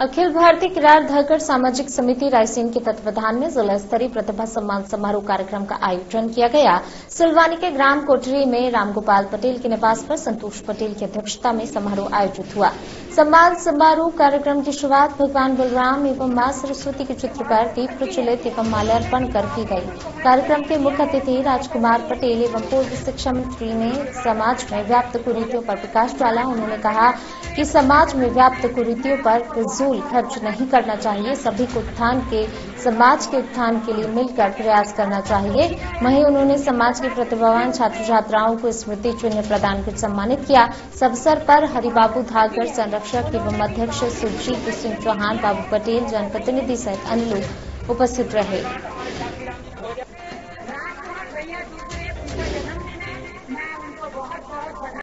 अखिल भारतीय किरार धाकड़ सामाजिक समिति रायसेन के तत्वाधान में जिला स्तरीय प्रतिभा सम्मान समारोह कार्यक्रम का आयोजन किया गया। सुलवानी के ग्राम कोटरी में रामगोपाल पटेल के निवास पर संतोष पटेल की अध्यक्षता में समारोह आयोजित हुआ। सम्मान समारोह कार्यक्रम की शुरुआत भगवान बलराम एवं मां सरस्वती के चित्र पर दीप प्रज्वलित एवं माल्यार्पण कर की गयी। कार्यक्रम के मुख्य अतिथि राजकुमार पटेल एवं पूर्व शिक्षा मंत्री ने समाज में व्याप्त कुरीतियों पर प्रकाश डाला। उन्होंने कहा कि समाज में व्याप्त कुरीतियों पर फिजूल खर्च नहीं करना चाहिए, सभी को उत्थान के समाज के उत्थान के लिए मिलकर प्रयास करना चाहिए। वहीं उन्होंने समाज के प्रतिभावान छात्र छात्राओं को स्मृति चिन्ह प्रदान कर सम्मानित किया। इस अवसर पर हरिबाबू धाकड़, संरक्षक एवं अध्यक्ष सुखशील सिंह चौहान, बाबू पटेल, जनप्रतिनिधि सहित अन्य लोग उपस्थित रहे।